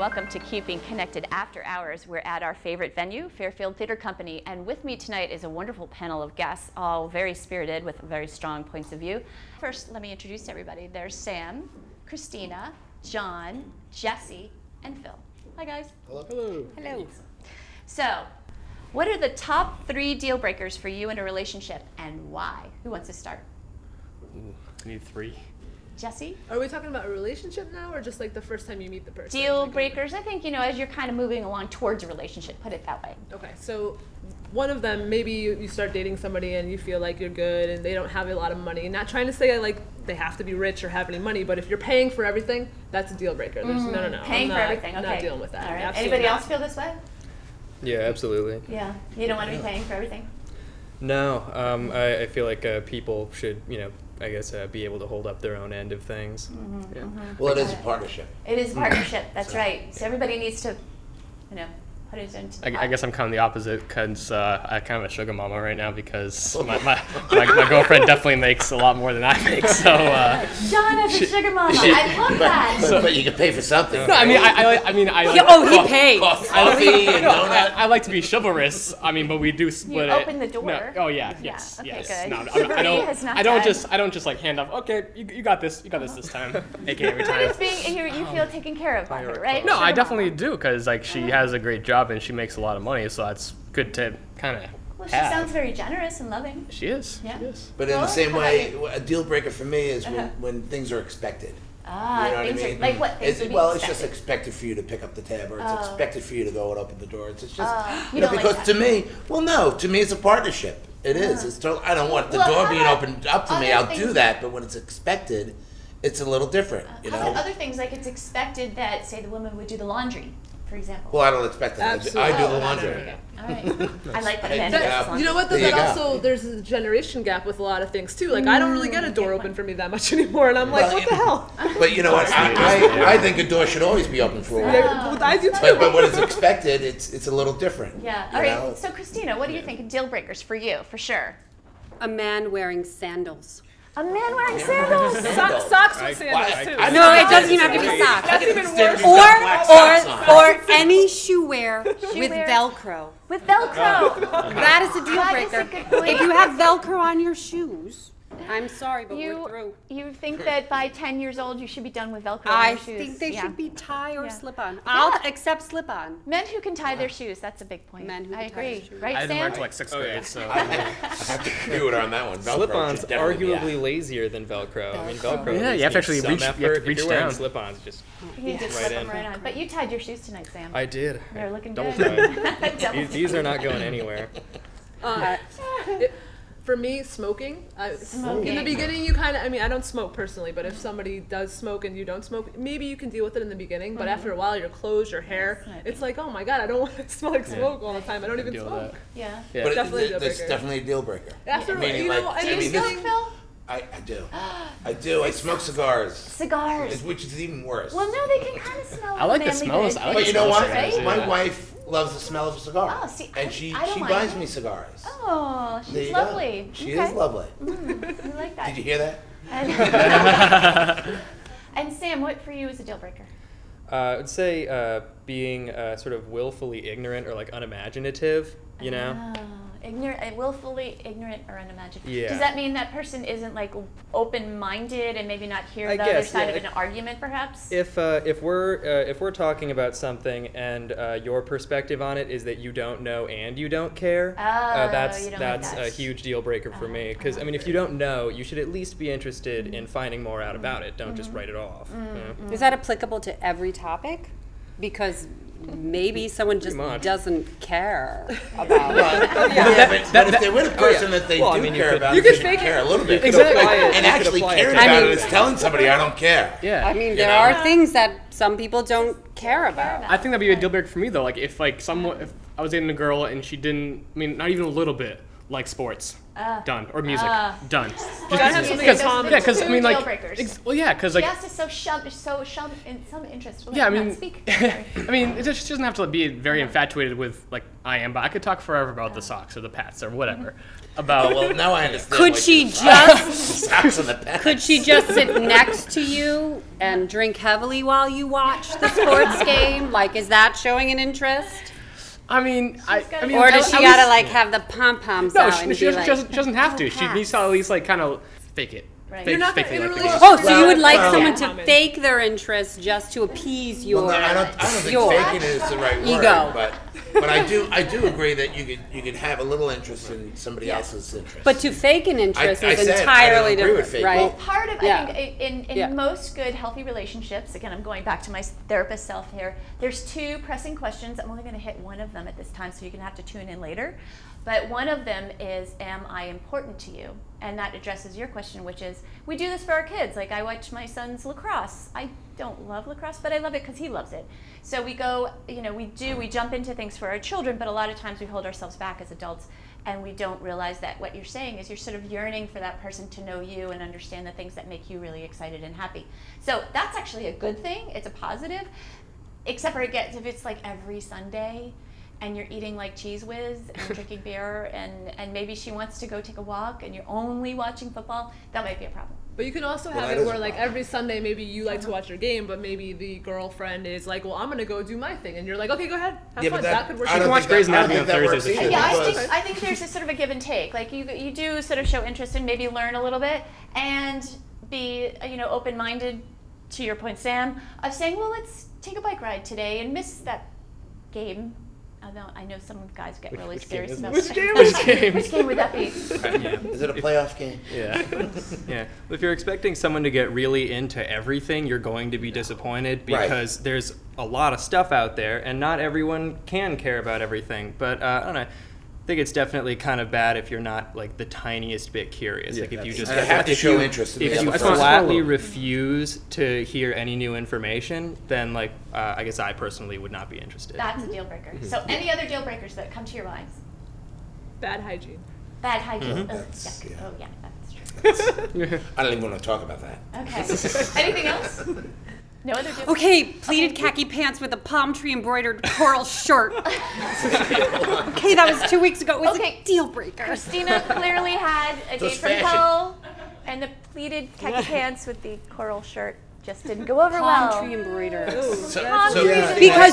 welcome to Keeping Connected After Hours. We're at our favorite venue, Fairfield Theatre Company, and with me tonight is a wonderful panel of guests, all very spirited with very strong points of view. First, let me introduce everybody. There's Sam, Christina, John, Jesse, and Phil. Hi, guys. Hello. Hello. Hello. So, what are the top three deal breakers for you in a relationship, and why? Who wants to start? Ooh, I need three. Jesse? Are we talking about a relationship now, or just like the first time you meet the person? Deal breakers. I think, you know, as you're kind of moving along towards a relationship, put it that way. Okay, so one of them, maybe you start dating somebody and you feel like you're good and they don't have a lot of money. Not trying to say like they have to be rich or have any money, but if you're paying for everything, that's a deal breaker. There's no. Paying for everything, okay. I'm not dealing with that. All right. Anybody else feel this way? Yeah, absolutely. Yeah, you don't want to be paying for everything? No, I feel like people should, you know, I guess, be able to hold up their own end of things. Yeah. Well, it is a partnership. It is a partnership, that's right. So everybody needs to, you know, put it into I guess I'm kind of the opposite, because I'm kind of a sugar mama right now, because my girlfriend definitely makes a lot more than I make, so... John is a sugar mama, I love that! But you can pay for something. No, I mean, I like... he pays! Coffee and donuts. I like to be chivalrous, I mean, but we do split it. You open the door. No, yes, okay, yes. Good. No, I don't just like hand off, okay, you got this, this time, aka every time. But it's being, you feel taken care of by her, right? No, I definitely do, because like she has a great job, and she makes a lot of money, so that's good to kind of She sounds very generous and loving. She is. Yeah. She is. But in the same way, a deal breaker for me is when things are expected. Ah, you know what I mean? Like what? It's just expected for you to pick up the tab, or it's expected for you to go and open the door. It's just, because like to me, to me it's a partnership. It is. It's totally, I don't want the door being opened up to me. I'll do that, but when it's expected, it's a little different. You know? Other things, like it's expected that, say, the woman would do the laundry, for example. Well, I don't expect that. Absolutely. I do the laundry. All right. I like that. You know what, though, there's a generation gap with a lot of things, too. Like, I don't really get a door open for me that much anymore, and I'm like, what the hell? But you know what? I think a door should always be open for a woman. I do, too. But what is expected, it's a little different. Yeah. All right. So, Christina, what do you think of deal breakers for you, for sure? A man wearing sandals. A man wearing sandals? Socks with sandals, too. No, it doesn't even have to be socks. That's even worse. Or any shoe wear with Velcro. With Velcro. That is a deal breaker. If you have Velcro on your shoes, I'm sorry, but we're through. You think that by 10 years old you should be done with Velcro on your shoes? I think they should be tie or slip-on. I'll accept slip-on. Men who can tie their shoes, that's a big point. Men who can tie their shoes. Right, Sam? I didn't learn until like 6th grade, so... I have to do it on that one. Slip-ons arguably lazier than Velcro. I mean, Velcro... Yeah, you have to actually reach down. If you're wearing slip-ons, just right in. But you tied your shoes tonight, Sam. I did. They're looking good. Double-tied. These are not going anywhere. For me, smoking. In the beginning, you kind of, I don't smoke personally, but if somebody does smoke and you don't smoke, maybe you can deal with it in the beginning, but after a while, your clothes, your hair, it's like, oh my God, I don't want to smell like smoke all the time. I don't even smoke. Yeah. But that's definitely a deal breaker. Absolutely. Do you smoke, Phil? I do. I do. I smoke cigars. Cigars. Which is even worse. Well, no, they can kind of smell. I like the smells. But you know what? My wife loves the smell of a cigar. Oh, see, and she buys me cigars. Oh, she's lovely. She is lovely. I like that. Did you hear that? And Sam, what for you is a deal breaker? I would say being sort of willfully ignorant or like unimaginative, you know? Willfully ignorant or unimaginative. Yeah. Does that mean that person isn't like open-minded and maybe not hear the other side of an argument, perhaps? If we're talking about something and your perspective on it is that you don't know and you don't care, that's a huge deal breaker for me. Because I mean, if you don't know, you should at least be interested in finding more out about it. Don't just write it off. You know? Is that applicable to every topic? Because maybe someone just doesn't care about it. But if they're with a person that they care about, you should care a little bit. Exactly. And actually caring about it is telling somebody, I don't care. Yeah. I mean, there are things that some people don't care about. I think that'd be a deal breaker for me, though. Like, if I was dating a girl and she didn't, not even a little bit, like sports. done. Or music, done. Because I mean, like, well, yeah, because she has to show in some interest. Like, yeah, I mean, speak. I mean, it just she doesn't have to be very infatuated with like I am. But I could talk forever about the socks or the Pats or whatever. About well, now I understand. Could she just socks and the Pats? Could she just sit next to you and drink heavily while you watch the sports game? Like, is that showing an interest? I mean, or does she gotta like have the pom poms out? No, she doesn't have to. She needs to at least like kind of fake it. Right. So you would like someone to fake their interest just to appease your ego? I don't think faking is the right word, but I do agree that you could have a little interest in somebody else's interest. But to fake an interest is entirely different, right? Well, part of I think in most good healthy relationships, again, I'm going back to my therapist self here. There's two pressing questions. I'm only going to hit one of them at this time, so you're going to have to tune in later. But one of them is, am I important to you? And that addresses your question, which is, we do this for our kids. Like, I watch my son's lacrosse. I don't love lacrosse, but I love it because he loves it. So we go, you know, we jump into things for our children, but a lot of times we hold ourselves back as adults, and we don't realize that what you're saying is you're sort of yearning for that person to know you and understand the things that make you really excited and happy. So that's actually a good thing. It's a positive, except for if it's like every Sunday, and you're eating like Cheez Whiz and drinking beer, and maybe she wants to go take a walk, and you're only watching football, that might be a problem. But you could also have it where like every Sunday maybe you like to watch your game, but maybe the girlfriend is like, well, I'm going to go do my thing, and you're like, okay, go ahead, have fun. That could work. You can watch Grey's Anatomy on Thursdays. Yeah, I think there's a sort of a give and take. Like you do sort of show interest and maybe learn a little bit and be open-minded to your point, Sam, of saying, well, let's take a bike ride today and miss that game. I know some guys get really serious about that. Which game would that be? Yeah. Is it a playoff game? Yeah. Yeah. If you're expecting someone to get really into everything, you're going to be disappointed because there's a lot of stuff out there, and not everyone can care about everything. But I don't know. I think it's definitely kind of bad if you're not like the tiniest bit curious. Yeah, like if you just have to show interest. If you flatly refuse to hear any new information, then like I guess I personally would not be interested. That's a deal breaker. Mm-hmm. So any other deal breakers that come to your minds? Bad hygiene. Bad hygiene. Mm-hmm. Oh yeah, that's true. I don't even want to talk about that. Okay. Anything else? No other difference. Okay, pleated khaki pants with a palm tree embroidered coral shirt. Okay, that was 2 weeks ago. It was a deal breaker. Christina clearly had a date from hell, and the pleated khaki pants with the coral shirt just didn't go over well. Palm tree embroidered. Because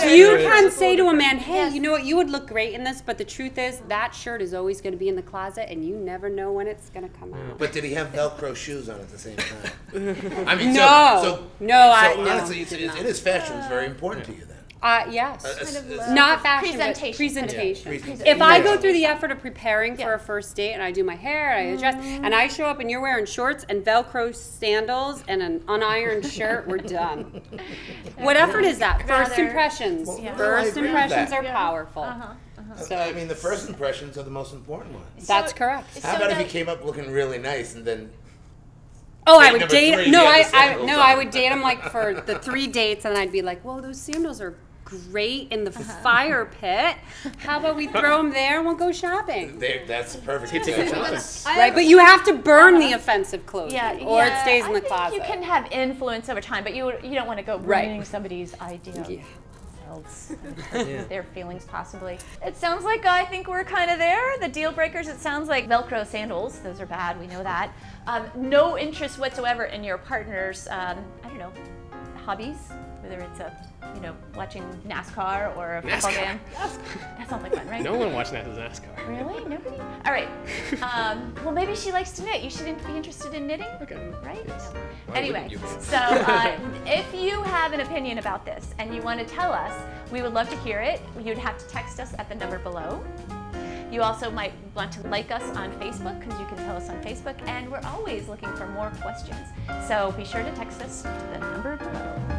you can say to a man, hey, you know what, you would look great in this, but the truth is that shirt is always going to be in the closet, and you never know when it's going to come out. But did he have Velcro shoes on at the same time? I mean, no. Honestly, it is fashion. It's very important to you then. Yes. Not fashion, but presentation. If I go through the effort of preparing for a first date, and I do my hair, and I dress, and I show up and you're wearing shorts and Velcro sandals and an unironed shirt, we're done. What effort is that? First impressions. First impressions are powerful. So I mean, the first impressions are the most important ones. That's correct. How about if you came up looking really nice and then... Oh, I would date... I would date him like for the 3 dates, and I'd be like, whoa, those sandals are... great in the fire pit. How about we throw them there and we'll go shopping? That's perfect. Right, but you have to burn the offensive clothes, or it stays in the closet. You can have influence over time, but you don't want to go ruining somebody's idea. Yeah. Their feelings possibly. It sounds like I think we're kind of there. The deal breakers, it sounds like Velcro sandals. Those are bad, we know that. No interest whatsoever in your partner's, I don't know, hobbies, whether it's a watching NASCAR or a football game. That sounds like fun, right? No one watched NASCAR. Really? Nobody? All right. Well, maybe she likes to knit. You shouldn't be interested in knitting, right? Yes. No. Anyway, so if you have an opinion about this and you want to tell us, we would love to hear it. You'd have to text us at the number below. You also might want to like us on Facebook, because you can tell us on Facebook, and we're always looking for more questions. So be sure to text us to the number below.